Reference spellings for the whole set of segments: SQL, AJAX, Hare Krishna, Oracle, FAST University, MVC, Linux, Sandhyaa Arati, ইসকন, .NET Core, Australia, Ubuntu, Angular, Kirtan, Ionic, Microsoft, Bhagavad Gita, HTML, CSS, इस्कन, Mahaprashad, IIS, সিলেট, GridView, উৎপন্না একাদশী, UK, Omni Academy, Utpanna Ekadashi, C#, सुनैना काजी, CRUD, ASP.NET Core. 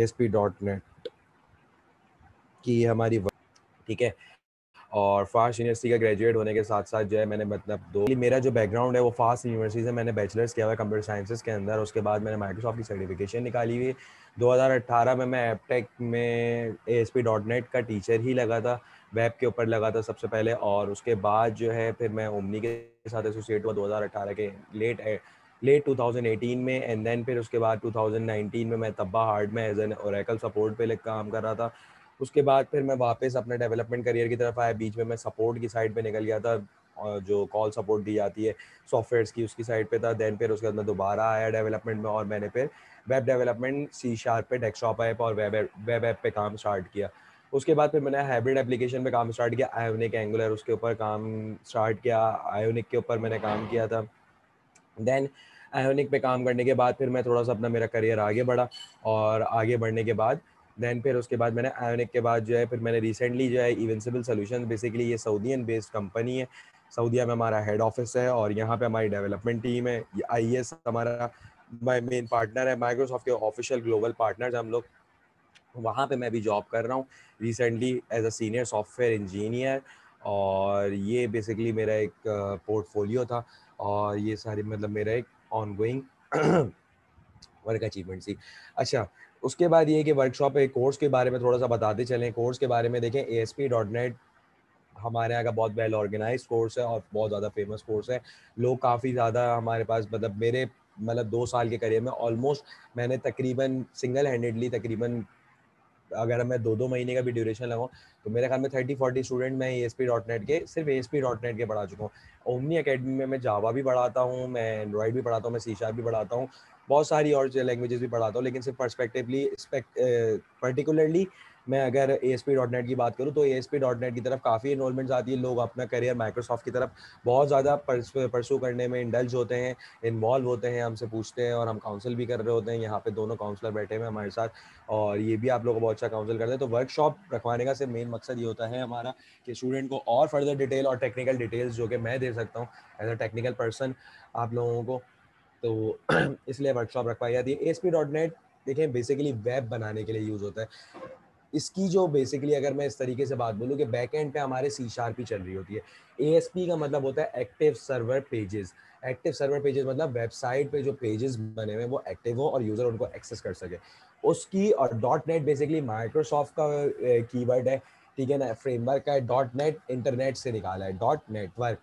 ASP.NET की हमारी work, ठीक है। और फास्ट यूनिवर्सिटी का ग्रेजुएट होने के साथ साथ जो है मैंने मतलब दो, मेरा जो बैकग्राउंड है वो फास्ट यूनिवर्सिटी से मैंने बैचलर्स किया हुआ है कंप्यूटर साइंसेस के अंदर। उसके बाद मैंने माइक्रोसॉफ्ट की सर्टिफिकेशन निकाली हुई। 2018 में मैं एपटेक में ASP.NET का टीचर ही लगा था, वेब के ऊपर लगा था सबसे पहले। और उसके बाद जो है फिर मैं ओमनी के साथ एसोसिएट हुआ 2018 के लेट 2018 में। एंड देन फिर उसके बाद 2019 में मैं तब्बा हार्ड में एज एन ओरेकल सपोर्ट पे काम कर रहा था। उसके बाद फिर मैं वापस अपने डेवलपमेंट करियर की तरफ आया। बीच में मैं सपोर्ट की साइड पे निकल गया था, जो कॉल सपोर्ट दी जाती है सॉफ्टवेयर्स की, उसकी साइड पे था। दैन फिर उसके बाद मैं दोबारा आया डेवलपमेंट में और मैंने फिर वेब डेवलपमेंट C# पे डेस्कटॉप ऐप और वेब ऐप पे काम स्टार्ट किया। उसके बाद फिर मैंने हाइब्रिड एप्लीकेशन पे काम स्टार्ट किया, आयोनिक एंगुलर उसके ऊपर काम स्टार्ट किया। आयोनिक के ऊपर मैंने काम किया था। दैन आयोनिक पे काम करने के बाद फिर मैं थोड़ा सा अपना मेरा करियर आगे बढ़ा और आगे बढ़ने के बाद दैन फिर उसके बाद मैंने आयोनिक के बाद जो है फिर मैंने रिसेंटली जो है इविंसिबल सॉल्यूशंस, बेसिकली ये सऊदीन बेस्ड कंपनी है, सऊदीया में हमारा हेड ऑफिस है और यहाँ पे हमारी डेवलपमेंट टीम है। IIS हमारा मेन पार्टनर है, माइक्रोसॉफ्ट के ऑफिशियल ग्लोबल पार्टनर्स हम लोग। वहाँ पे मैं भी जॉब कर रहा हूँ recently as a senior software engineer. और ये बेसिकली मेरा एक पोर्टफोलियो था और ये सारी मतलब मेरा एक ऑनगोइंग वर्क अचीवमेंट थी। अच्छा, उसके बाद ये कि वर्कशॉप पे कोर्स के बारे में थोड़ा सा बताते चलें। कोर्स के बारे में देखें, ASP.NET हमारे यहाँ का बहुत वेल ऑर्गेनाइज कोर्स है और बहुत ज़्यादा फेमस कोर्स है। लोग काफ़ी ज़्यादा हमारे पास मतलब मेरे मतलब 2 साल के करियर में ऑलमोस्ट मैंने तकरीबन सिंगल हैंडेडली तकरीबन अगर मैं 2-2 महीने का भी ड्यूरेशन लगाऊँ तो मेरे ख्याल में 30-40 स्टूडेंट मैं ASP.NET के सिर्फ ASP.NET के पढ़ा चुका हूँ। ओमनी एकेडमी में मैं जावा भी पढ़ाता हूँ, मैं एंड्रॉयड भी पढ़ाता हूँ, मैं C# भी पढ़ाता हूँ, बहुत सारी और लैंग्वेजेस भी पढ़ाता हूँ। लेकिन सिर्फ पर्टिकुलरली मैं अगर ASP.NET की बात करूँ तो ASP.NET की तरफ काफ़ी इन्वॉल्वमेंट्स आती है। लोग अपना करियर माइक्रोसॉफ्ट की तरफ बहुत ज़्यादा परसू करने में इंडल्ज होते हैं, इन्वॉल्व होते हैं, हमसे पूछते हैं और हम काउंसिल भी कर रहे होते हैं। यहाँ पे दोनों काउंसलर बैठे हुए हैं हमारे साथ और ये भी आप लोगों को बहुत अच्छा काउंसिल करते हैं। तो वर्कशॉप रखवाने का सिर्फ मेन मकसद ये होता है हमारा कि स्टूडेंट को और फर्दर डिटेल और टेक्निकल डिटेल्स जो कि मैं दे सकता हूँ एज अ टेक्निकल पर्सन आप लोगों को, तो इसलिए वर्कशॉप रखवाई जाती है। ASP.NET देखें बेसिकली वेब बनाने के लिए यूज़ होता है। इसकी जो बेसिकली अगर मैं इस तरीके से बात बोलूँ कि बैक एंड पे हमारे C# ही चल रही होती है। ASP का मतलब होता है active server pages. Active server pages मतलब वेबसाइट पे जो पेजेस बने हुए वो एक्टिव हो और यूज़र उनको एक्सेस कर सके उसकी। और .NET बेसिकली माइक्रोसॉफ्ट का कीवर्ड है, ठीक है ना, फ्रेमवर्क का है। .NET इंटरनेट से निकाला है, .NETवर्क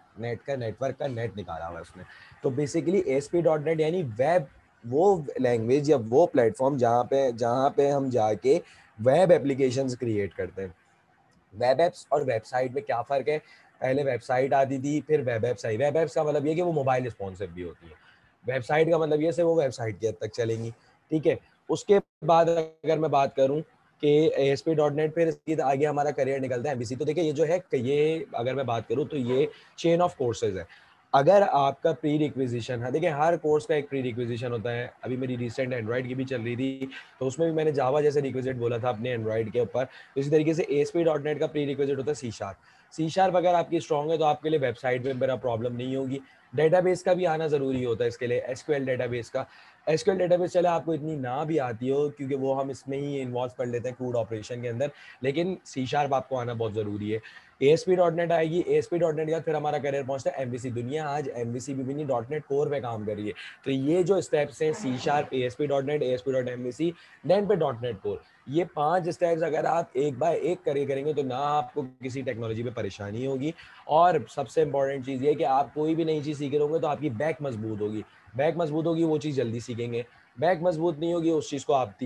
का नेट निकाला हुआ है उसने। तो बेसिकली ASP.NET यानी वेब वो लैंग्वेज या वो प्लेटफॉर्म जहाँ पे हम जाके वेब एप्लीकेशंस क्रिएट करते हैं। वेब ऐप्स और वेबसाइट में क्या फ़र्क है? पहले वेबसाइट आती थी, फिर वेब ऐप्स आई। वेब ऐप्स का मतलब ये कि वो मोबाइल रिस्पॉन्सिव भी होती है। वेबसाइट का मतलब ये से वो वेबसाइट की हद तक चलेंगी, ठीक है। उसके बाद अगर मैं बात करूँ कि ASP.NET पर इसकी आगे हमारा करियर निकलता है MBC। तो देखिए ये जो है ये अगर मैं बात करूँ तो ये चेन ऑफ कोर्सेज है। अगर आपका प्री रिक्विजिशन है, देखिए हर कोर्स का एक प्री रिक्विजिशन होता है। अभी मेरी रिसेंट एंड्रॉयड की भी चल रही थी तो उसमें भी मैंने जावा जैसे रिक्विजिट बोला था अपने एंड्रॉयड के ऊपर। इसी तरीके से ASP.NET का प्री रिक्विजिट होता है C#। अगर आपकी स्ट्रॉन्ग है तो आपके लिए वेबसाइट में मेरा प्रॉब्लम नहीं होगी। डेटाबेस का भी आना ज़रूरी होता है इसके लिए, SQL डेटाबेस का। SQL डेटाबेस चले आपको इतनी ना भी आती हो क्योंकि वो हम इसमें ही इन्वॉल्व कर लेते हैं CRUD ऑपरेशन के अंदर, लेकिन C# आपको आना बहुत ज़रूरी है। ASP.NET आएगी, ASP.NET का फिर हमारा करियर पहुंचता है MVC। दुनिया आज MVC भी नहीं .NET कोर पे काम कर रही है। तो ये जो स्टेप्स हैं C#, ASP.NET, ASP.NET MVC, then पे .NET कोर, ये 5 स्टेप्स अगर आप एक बार एक करियर करेंगे तो ना आपको किसी टेक्नोलॉजी पे परेशानी होगी। और सबसे इंपॉर्टेंट चीज़ ये कि आप कोई भी नई चीज़ सीख रहे होंगे तो आपकी बैक मजबूत होगी। बैक मजबूत होगी वो चीज़ जल्दी सीखेंगे, बैक मजबूत नहीं होगी उस चीज़ को आप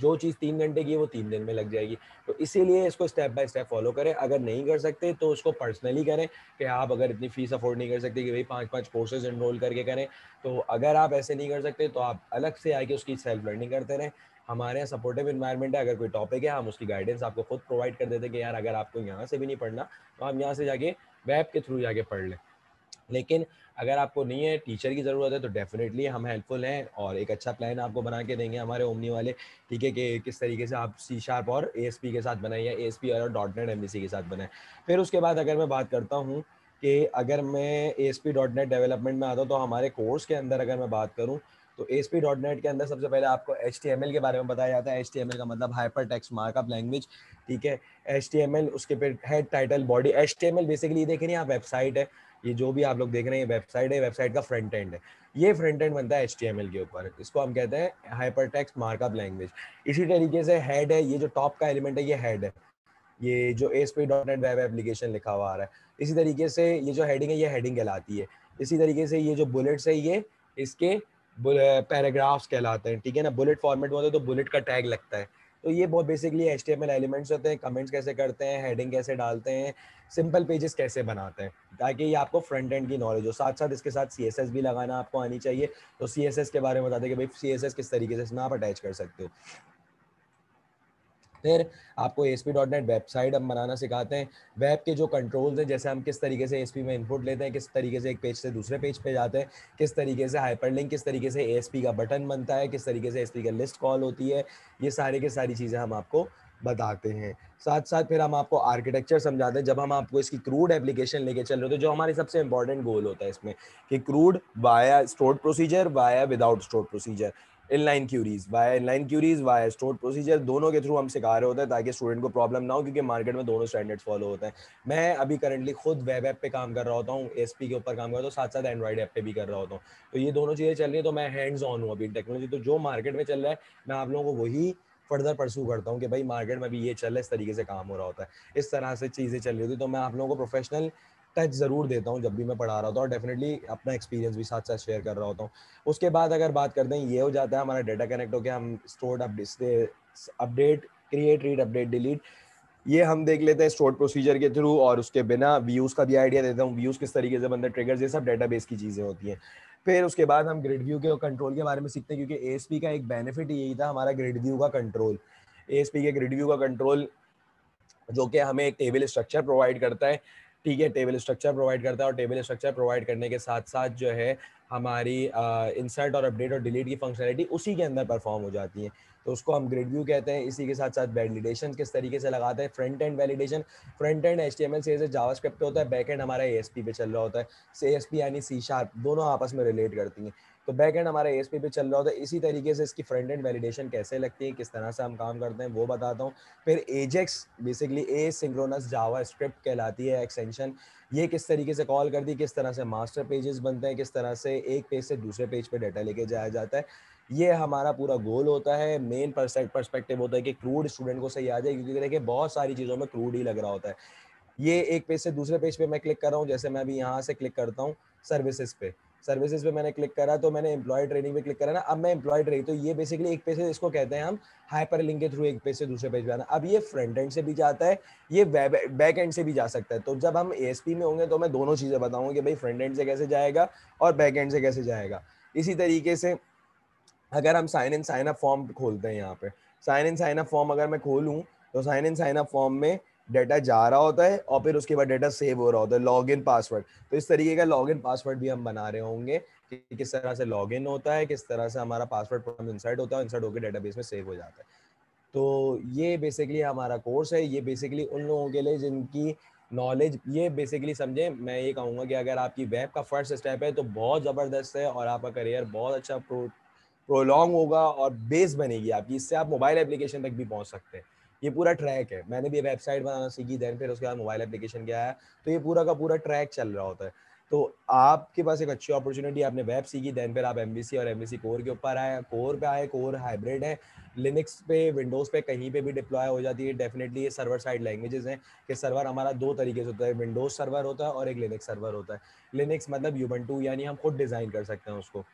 जो चीज़ 3 घंटे की है वो 3 दिन में लग जाएगी। तो इसीलिए इसको स्टेप बाय स्टेप फॉलो करें। अगर नहीं कर सकते तो उसको पर्सनली करें कि आप अगर इतनी फीस अफोर्ड नहीं कर सकते कि भाई 5-5 कोर्सेज एनरोल करके करें, तो अगर आप ऐसे नहीं कर सकते तो आप अलग से आके उसकी सेल्फ लर्निंग करते रहें। हमारे यहाँ सपोर्टिव इन्वायरमेंट है। अगर कोई टॉपिक है हम उसकी गाइडेंस आपको खुद प्रोवाइड कर देते हैं कि यार अगर आपको यहाँ से भी नहीं पढ़ना तो आप यहाँ से जाके वेब के थ्रू जाके पढ़ लें। लेकिन अगर आपको नहीं है टीचर की ज़रूरत है तो डेफिनेटली हम हेल्पफुल हैं और एक अच्छा प्लान आपको बना के देंगे हमारे ओमनी वाले, ठीक है, कि किस तरीके से आप C# और ASP के साथ बनाए या ASP और .NET MVC के साथ बनाए। फिर उसके बाद अगर मैं बात करता हूँ कि अगर मैं ASP.NET डेवलपमेंट में आता हूँ तो हमारे कोर्स के अंदर अगर मैं बात करूँ तो ASP.NET के अंदर सबसे पहले आपको HTML के बारे में बताया जाता है। HTML का मतलब हाइपर टेक्स्ट मार्कअप लैंग्वेज, ठीक है। HTML, उसके फिर head, title, body. HTML basically देख रहे हैं आप, वेबसाइट है ये, जो भी आप लोग देख रहे हैं वेबसाइट है, वेबसाइट का फ्रंट एंड है, ये फ्रंट एंड बनता है HTML के ऊपर, इसको हम कहते हैं हाइपर टेक्स्ट मार्कअप लैंग्वेज। इसी तरीके से हेड है, ये जो टॉप का एलिमेंट है ये हेड है, ये जो ASP.NET वेब एप्लीकेशन लिखा हुआ आ रहा है। इसी तरीके से ये जो हेडिंग है ये हेडिंग कहलाती है। इसी तरीके से ये जो बुलेट्स है ये इसके पैराग्राफ्स कहलाते हैं, ठीक है ना। बुलेट फॉर्मेट में होते हैं तो बुलेट का टैग लगता है। तो ये बहुत बेसिकली HTML एलिमेंट्स होते हैं। कमेंट्स कैसे करते हैं, हेडिंग कैसे डालते हैं, सिंपल पेजेस कैसे बनाते हैं, ताकि ये आपको फ्रंट एंड की नॉलेज हो। साथ साथ इसके साथ CSS भी लगाना आपको आनी चाहिए। तो CSS के बारे में बताते हैं कि भाई CSS किस तरीके से इसमें आप अटैच कर सकते हो। फिर आपको ASP.NET वेबसाइट हम बनाना सिखाते हैं। वेब के जो कंट्रोल्स हैं, जैसे हम किस तरीके से ASP में इनपुट लेते हैं, किस तरीके से एक पेज से दूसरे पेज पे जाते हैं, किस तरीके से हाइपरलिंक, किस तरीके से ASP का बटन बनता है, किस तरीके से ASP का लिस्ट कॉल होती है, ये सारे के सारी चीज़ें हम आपको बताते हैं। साथ साथ फिर हम आपको आर्किटेक्चर समझाते हैं। जब हम आपको इसकी क्रूड एप्लीकेशन लेके चल रहे हो, तो जो हमारे सबसे इंपॉर्टेंट गोल होता है इसमें कि CRUD via stored procedure, via without stored procedure, inline queries via inline queries via stored procedure, दोनों के थ्रू हम सिखा रहे होते हैं, ताकि स्टूडेंट को प्रॉब्लम ना हो, क्योंकि मार्केट में दोनों स्टैंडर्ड्स फॉलो होते हैं। मैं अभी करंटली खुद वेब ऐप पे काम कर रहा होता हूँ, ASP के ऊपर काम कर रहा हूँ, साथ साथ एंड्रॉइड ऐप पे भी कर रहा होता हूँ। तो ये दोनों चीज़ें चल रही है, तो मैं हैंड्स ऑन हूँ अभी टेक्नोलॉजी। तो जो मार्केट में चल रहा है मैं आप लोगों को वही फर्दर परसू करता हूँ कि भाई मार्केट में भी ये चल रहा है, इस तरीके से काम हो रहा होता है, इस तरह से चीज़ें चल रही होती है। तो मैं आप लोगों को प्रोफेशनल टच ज़रूर देता हूँ जब भी मैं पढ़ा रहा होता हूँ, और डेफिनेटली अपना एक्सपीरियंस भी साथ साथ शेयर कर रहा होता हूँ। उसके बाद अगर बात करते हैं, ये हो जाता है हमारा डेटा कनेक्ट हो गया, हम stored update, create, read, update, delete, ये हम देख लेते हैं स्टोर्ड प्रोसीजर के थ्रू। और उसके बिना व्यूज़ का भी आइडिया देता हूँ, व्यूज़ किस तरीके से बनते हैं, ट्रिगर्स, ये सब डेटाबेस की चीज़ें होती हैं। फिर उसके बाद हम ग्रिड व्यू के कंट्रोल के बारे में सीखते हैं, क्योंकि ASP का एक बेनिफिट यही था हमारा ग्रिड व्यू का कंट्रोल। ASP के ग्रिड व्यू का कंट्रोल जो कि हमें एक टेबल स्ट्रक्चर प्रोवाइड करता है, ठीक है, टेबल स्ट्रक्चर प्रोवाइड करता है। और टेबल स्ट्रक्चर प्रोवाइड करने के साथ साथ जो है हमारी इंसर्ट और अपडेट और डिलीट की फंक्शनलिटी उसी के अंदर परफॉर्म हो जाती है, तो उसको हम ग्रिड व्यू कहते हैं। इसी के साथ साथ वैलिडेशन किस तरीके से लगाते हैं, front end validation, front end HTML CSS JavaScript पे होता है, बैक एंड हमारा ASP पे चल रहा होता है। ASP यानी C#, दोनों आपस में रिलेट करती हैं, तो बैक एंड हमारा ASP पे चल रहा होता है। इसी तरीके से इसकी फ्रंट एंड वैलिडेशन कैसे लगती है, किस तरह से हम काम करते हैं, वो बताता हूँ। फिर AJAX बेसिकली एसिंक्रोनस जावास्क्रिप्ट कहलाती है एक्सटेंशन, ये किस तरीके से कॉल करती है, किस तरह से मास्टर पेजेस बनते हैं, किस तरह से एक पेज से दूसरे पेज पे डाटा लेके जाया जाता है। ये हमारा पूरा गोल होता है। मेन पर्सपेक्टिव होता है कि क्रूड स्टूडेंट को सही आ जाए, क्योंकि देखिए बहुत सारी चीज़ों में क्रूड ही लग रहा होता है। ये एक पेज से दूसरे पेज पे मैं क्लिक कर रहा हूँ, जैसे मैं अभी यहाँ से क्लिक करता हूँ सर्विसेज पे मैंने क्लिक करा, तो मैंने एम्प्लॉय ट्रेनिंग पे क्लिक करा ना, अब मैं एम्प्लॉय ट्रेनिंग, तो ये बेसिकली एक पेज से, इसको कहते हैं हम हाइपर लिंक के थ्रू एक पेज से दूसरे पेज पे आना। अब ये फ्रंट एंड से भी जाता है, ये बैक एंड से भी जा सकता है। तो जब हम ASP में होंगे तो मैं दोनों चीज़ें बताऊँगा कि भाई फ्रंट एंड से कैसे जाएगा और बैक एंड से कैसे जाएगा। इसी तरीके से अगर हम sign in sign up form खोलते हैं, यहाँ पे sign in sign up form अगर मैं खोलूँ, तो sign in sign up form में डाटा जा रहा होता है और फिर उसके बाद डाटा सेव हो रहा होता है, लॉगिन पासवर्ड। तो इस तरीके का लॉगिन पासवर्ड भी हम बना रहे होंगे कि किस तरह से लॉगिन होता है, किस तरह से हमारा पासवर्ड फॉर्म इंसर्ट होता है, इंसर्ट होकर डेटाबेस में सेव हो जाता है। तो ये बेसिकली हमारा कोर्स है। ये बेसिकली उन लोगों के लिए जिनकी नॉलेज, ये बेसिकली समझें, मैं ये कहूँगा कि अगर आपकी वेब का फर्स्ट स्टेप है तो बहुत ज़बरदस्त है और आपका करियर बहुत अच्छा प्रोलॉन्ग होगा और बेस बनेगी आपकी, इससे आप मोबाइल एप्लीकेशन तक भी पहुंच सकते हैं। ये पूरा ट्रैक है। मैंने भी वेबसाइट बनाना सीखी, दैन फिर उसके बाद मोबाइल एप्लीकेशन क्या है, तो ये पूरा का पूरा ट्रैक चल रहा होता है। तो आपके पास एक अच्छी अपॉर्चुनिटी, आपने वेब सीखी, दैन फिर आप MVC और MVC कोर के ऊपर आए, कोर पे आए, कोर हाइब्रिड है, लिनक्स पे, विंडोज़ पे, कहीं पे भी डिप्लॉय हो जाती है। डेफिनेटली ये सर्वर साइड लैंग्वेजेस हैं कि सर्वर हमारा दो तरीके से होता है, विंडोज़ सर्वर होता है और एक लिनक्स सर्वर होता है। लिनक्स मतलब यूबंटू, यानी हम खुद डिज़ाइन कर सकते हैं उसको,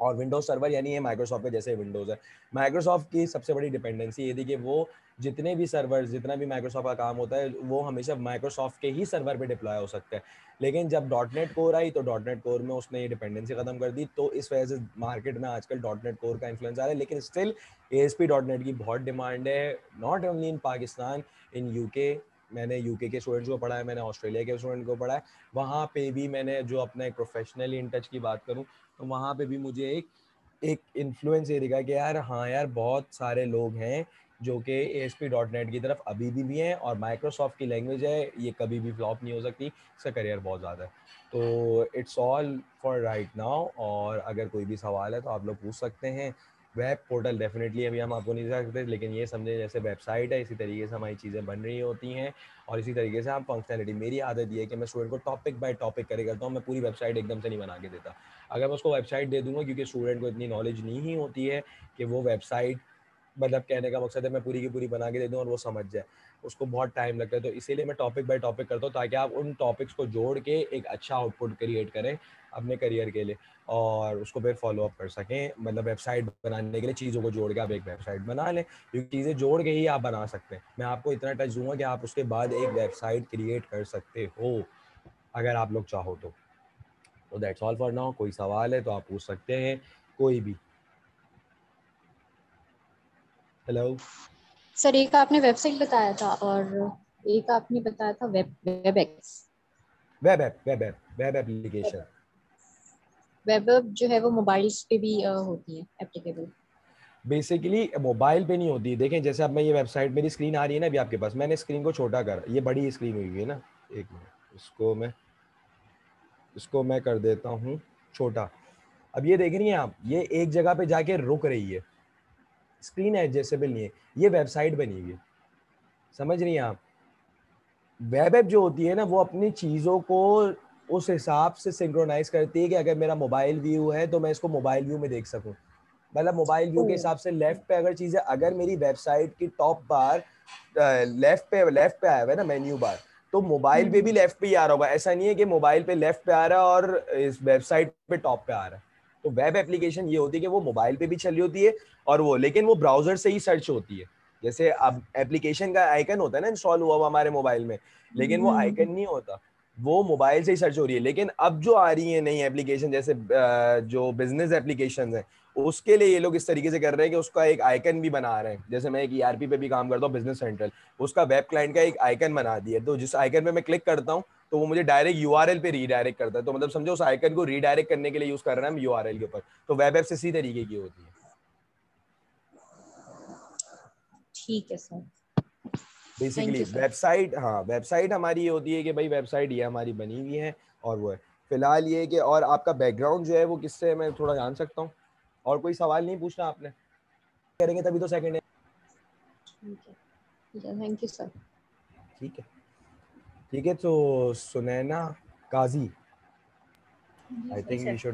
और विंडोज़ सर्वर यानी ये माइक्रोसॉफ्ट का जैसे विंडोज़ है। माइक्रोसॉफ्ट की सबसे बड़ी डिपेंडेंसी ये थी कि वो जितने भी सर्वर, जितना भी माइक्रोसॉफ्ट का काम होता है, वो हमेशा माइक्रोसॉफ्ट के ही सर्वर पे डिप्लॉय हो सकता है। लेकिन जब .NET कोर आई तो .NET कोर में उसने ये डिपेंडेंसी ख़त्म कर दी, तो इस वजह से मार्केट में आजकल .NET कोर का इन्फ्लुएंस आ रहा है। लेकिन स्टिल ASP.NET की बहुत डिमांड है, not only in Pakistan, in UK। मैंने UK के स्टूडेंट्स को पढ़ा है, मैंने ऑस्ट्रेलिया के स्टूडेंट को पढ़ा है, वहाँ पे भी मैंने जो अपना एक प्रोफेशनली इन टच की बात करूँ तो वहाँ पे भी मुझे एक इन्फ्लुएंस ये दिखा कि यार, हाँ यार, बहुत सारे लोग हैं जो कि ASP.NET की तरफ अभी भी हैं और माइक्रोसॉफ्ट की लैंग्वेज है, ये कभी भी फ्लॉप नहीं हो सकती, इसका करियर बहुत ज़्यादा है। तो it's all for right now, और अगर कोई भी सवाल है तो आप लोग पूछ सकते हैं। वेब पोर्टल डेफिनेटली अभी हम आपको नहीं दिखा सकते, लेकिन ये समझे जैसे वेबसाइट है, इसी तरीके से हमारी चीज़ें बन रही होती हैं और इसी तरीके से हम फंक्शनलिटी, मेरी आदत ये है कि मैं स्टूडेंट को टॉपिक बाय टॉपिक करे करता हूँ, मैं पूरी वेबसाइट एकदम से नहीं बना के देता। अगर मैं उसको वेबसाइट दे दूँगा, क्योंकि स्टूडेंट को इतनी नॉलेज नहीं होती है कि वो वेबसाइट, मतलब कहने का मकसद है मैं पूरी की पूरी बना के दे दूँ और वो समझ जाए, उसको बहुत टाइम लगता है। तो इसीलिए मैं टॉपिक बाय टॉपिक करता हूँ ताकि आप उन टॉपिक्स को जोड़ के एक अच्छा आउटपुट क्रिएट करें अपने करियर के लिए और उसको फिर फॉलो अप कर सकें। मतलब वेबसाइट बनाने के लिए चीज़ों को जोड़ के आप एक वेबसाइट बना लें, क्योंकि चीज़ें जोड़ के ही आप बना सकते हैं। मैं आपको इतना टच दूंगा कि आप उसके बाद एक वेबसाइट क्रिएट कर सकते हो अगर आप लोग चाहो तो दैट्स ऑल फॉर नाउ। कोई सवाल है तो आप पूछ सकते हैं, कोई भी। हेलो सर, एक आपने वेबसाइट बताया था और एक आपने बताया था वेब एप्लीकेशन। वेब ऐप जो है वो मोबाइल्स पे भी होती है एप्लीकेबल, बेसिकली मोबाइल पे नहीं होती। देखें जैसे अब मैं ये वेबसाइट, मेरी स्क्रीन आ रही है ना अभी आपके पास, मैंने स्क्रीन को छोटा कर, ये बड़ी स्क्रीन हुई है ना, एक मिनट इसको मैं कर देता हूँ छोटा। अब ये देख रही हैं आप, ये एक जगह पे जाके रुक रही है, स्क्रीन एडजस्टेबल नहीं है, ये वेबसाइट बनी हुई है, समझ रही हैं आप। वेब ऐप जो होती है ना, वो अपनी चीज़ों को उस हिसाब से सिंक्रोनाइज करती है कि अगर मेरा मोबाइल व्यू है तो मैं इसको मोबाइल व्यू में देख सकूं। मतलब मोबाइल व्यू के हिसाब से लेफ्ट पे अगर चीज़ें, अगर मेरी वेबसाइट की टॉप बार लेफ्ट पे आया हुआ है ना मेन्यू बार, तो मोबाइल पे भी लेफ्ट पे ही आ रहा होगा। ऐसा नहीं है कि मोबाइल पे लेफ्ट पे आ रहा है और इस वेबसाइट पे टॉप पे आ रहा है। तो वेब एप्लीकेशन ये होती है कि वो मोबाइल पे भी चली होती है और वो, लेकिन वो ब्राउजर से ही सर्च होती है। जैसे अब एप्लीकेशन का आइकन होता है ना इंस्टॉल हुआ हुआ हमारे मोबाइल में, लेकिन वो आइकन नहीं होता, वो मोबाइल से ही सर्च हो रही है। लेकिन अब जो आ रही है नई एप्लीकेशन, जैसे जो बिजनेस एप्लीकेशन है, उसके लिए ये लोग इस तरीके से कर रहे हैं कि उसका एक आइकन भी बना रहे हैं। जैसे मैं एक ERP पे भी काम करता हूँ, बिजनेस सेंट्रल, उसका वेब क्लाइंट का एक आइकन बना दिया, तो जिस आइकन पे मैं क्लिक करता हूँ तो वो मुझे डायरेक्ट URL पे रीडायरेक्ट करता है। तो मतलब समझो उस आइकन को रीडायरेक्ट करने के लिए यूज कर रहे हैं हम URL के ऊपर। तो वेब ऐप से इसी तरीके की होती है। ठीक है सर, बेसिकली वेबसाइट, हाँ वेबसाइट हमारी ये होती है कि भाई वेबसाइट ये हमारी बनी हुई है और वो है फिलहाल ये कि। और आपका बैकग्राउंड जो है वो किससे मैं थोड़ा जान सकता हूँ? और कोई सवाल नहीं पूछना आपने, करेंगे तभी तो सेकंड है। Thank you sir. ठीक है ठीक है, तो सुनैना काजी, आई थिंक